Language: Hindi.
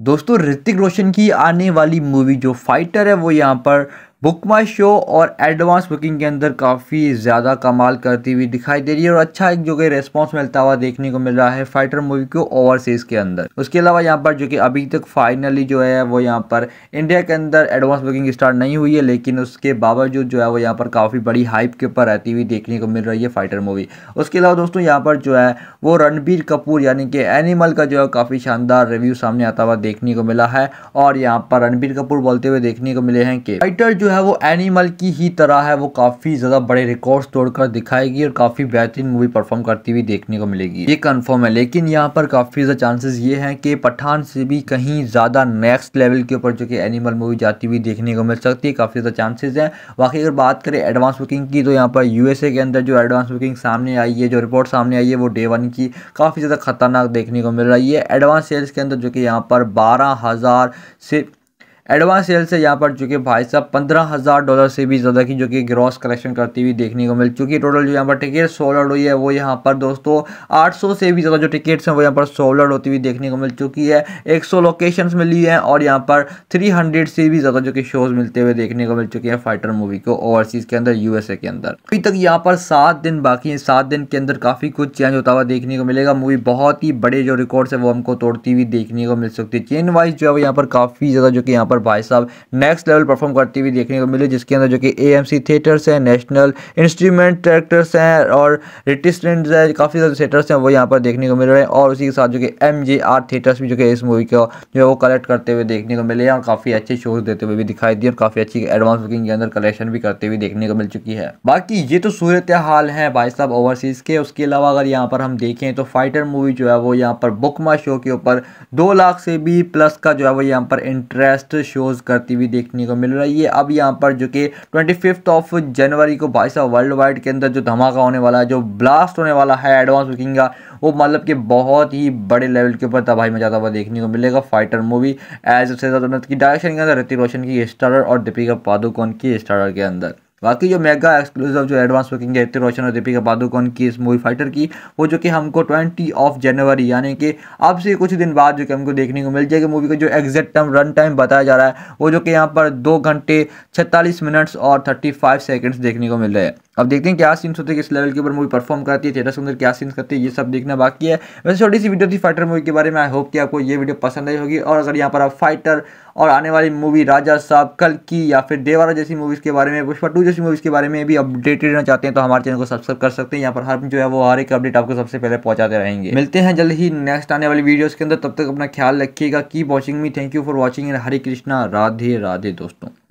दोस्तों ऋतिक रोशन की आने वाली मूवी जो फाइटर है वो यहाँ पर बुक माई शो और एडवांस बुकिंग के अंदर काफ़ी ज़्यादा कमाल करती हुई दिखाई दे रही है और अच्छा एक जो कि रिस्पॉन्स मिलता हुआ देखने को मिल रहा है फाइटर मूवी को ओवरसीज़ के अंदर। उसके अलावा यहाँ पर जो कि अभी तक फाइनली जो है वो यहाँ पर इंडिया के अंदर एडवांस बुकिंग स्टार्ट नहीं हुई है, लेकिन उसके बावजूद जो है वो यहाँ पर काफ़ी बड़ी हाइप के ऊपर रहती हुई देखने को मिल रही है फाइटर मूवी। उसके अलावा दोस्तों यहाँ पर जो है वो रणबीर कपूर यानी कि एनिमल का जो है काफ़ी शानदार रिव्यू सामने आता हुआ देखने को मिला है और यहाँ पर रणबीर कपूर बोलते हुए देखने को मिले हैं कि फाइटर जो है वो एनिमल की ही तरह है, वो काफ़ी ज़्यादा बड़े रिकॉर्ड्स तोड़कर दिखाएगी और काफ़ी बेहतरीन मूवी परफॉर्म करती हुई देखने को मिलेगी, ये कंफर्म है। लेकिन यहाँ पर काफ़ी ज़्यादा चांसेस ये हैं कि पठान से भी कहीं ज़्यादा नेक्स्ट लेवल के ऊपर जो कि एनिमल मूवी जाती हुई देखने को मिल सकती है, काफ़ी ज़्यादा चांसेस हैं। बाकी अगर बात करें एडवांस बुकिंग की तो यहाँ पर यूएसए के अंदर जो एडवांस बुकिंग सामने आई है, जो रिपोर्ट सामने आई है वो डे 1 की काफ़ी ज़्यादा खतरनाक देखने को मिल रही है। एडवांस सेल्स के अंदर जो कि यहाँ पर 12,000 से एडवांस सेल से यहाँ पर जो कि भाई साहब $15,000 से भी ज़्यादा की जो कि ग्रॉस कलेक्शन करती हुई देखने को मिल चुकी है। टोटल जो यहाँ पर टिकट सोल्ड हुई है वो यहाँ पर दोस्तों 800 से भी ज़्यादा जो टिकट्स हैं वो यहाँ पर सोल्ड होती हुई देखने को मिल चुकी है। 100 लोकेशंस मिली हैं और यहाँ पर 300 से भी ज़्यादा जो कि शोज़ मिलते हुए देखने को मिल चुकी है फाइटर मूवी को ओवरसीज़ के अंदर यूएसए के अंदर। अभी तक यहाँ पर 7 दिन बाकी हैं, 7 दिन के अंदर काफ़ी कुछ चेंज होता हुआ देखने को मिलेगा। मूवी बहुत ही बड़े जो रिकॉर्ड्स है वो हमको तोड़ती हुई देखने को मिल सकती है। चेन वाइज जो है वो यहाँ पर काफ़ी ज़्यादा जो कि यहाँ पर भाई साहब नेक्स्ट लेवल परफॉर्म करती हुई देखने को मिली, जिसके अंदर जो कि एएमसी थिएटर्स हैं, नेशनल इंस्ट्रूमेंट डायरेक्टर्स हैं और रिटिस्टेंट है, काफ़ी सारे थिएटर्स हैं वो यहाँ पर देखने को मिल रहे हैं। और उसी के साथ जो कि एमजेआर थिएटर्स भी जो कि इस मूवी को जो है वो कलेक्ट करते हुए देखने को मिले हैं और काफ़ी अच्छे शोज देते हुए भी दिखाई दिए और काफ़ी अच्छी एडवांस बुकिंग के अंदर कलेक्शन भी करते हुए देखने को मिल चुकी है। बाकी ये तो सूरत हाल है भाई साहब ओवरसीज़ के। उसके अलावा अगर यहाँ पर हम देखें तो फाइटर मूवी जो है वो यहाँ पर बुक माय शो के ऊपर 2 लाख से भी प्लस का जो है वो यहाँ पर इंटरेस्ट शोज करती हुई देखने को मिल रही है। अब यहाँ पर जो कि 25 जनवरी को भाई साहब वर्ल्ड वाइड के अंदर जो धमाका होने वाला है, जो ब्लास्ट होने वाला है एडवांस बुकिंग का, वो मतलब कि बहुत ही बड़े लेवल के ऊपर तबाही मचाता हुआ देखने को मिलेगा। फाइटर मूवी एज सजावट की डायरेक्शन के अंदर ऋतिक रोशन की स्टारर और दीपिका पादुकोण की स्टारर के अंदर। बाकी जो मेगा एक्सक्लूसिव जो एडवांस बुकिंग है ऋतिक रोशन और दीपिका पादुकोण की इस मूवी फाइटर की, वो जो कि हमको 20 जनवरी यानी कि अब से कुछ दिन बाद जो कि हमको देखने को मिल जाएगी। मूवी का जो एग्जैक्ट टाइम रन टाइम बताया जा रहा है वो जो कि यहाँ पर 2 घंटे 46 मिनट्स और 35 सेकेंड्स देखने को मिल रहे हैं। अब देखते हैं क्या सीन्स होते हैं, किस लेवल के ऊपर मूवी परफॉर्म करती है, थिएटर्स के अंदर क्या सीन्स करती है, ये सब देखना बाकी है। वैसे छोटी सी वीडियो थी फाइटर मूवी के बारे में, आई होप कि आपको ये वीडियो पसंद आई होगी। और अगर यहाँ पर आप फाइटर और आने वाली मूवी राजा साहब कल की या फिर देवरा जैसी मूवीज़ के बारे में, पुष्पा 2 जैसी मूवीज़ के बारे में भी अपडेटेड रहना चाहते हैं तो हमारे चैनल को सब्सक्राइब कर सकते हैं। यहाँ पर हर जो है वो हर एक अपडेट आपको सबसे पहले पहुँचाते रहेंगे। मिलते हैं जल्द ही नेक्स्ट आने वाली वीडियोज़ के अंदर, तब तक अपना ख्याल रखिएगा। Keep watching me, thank you for watching and Hare Krishna, Radhe Radhe दोस्तों।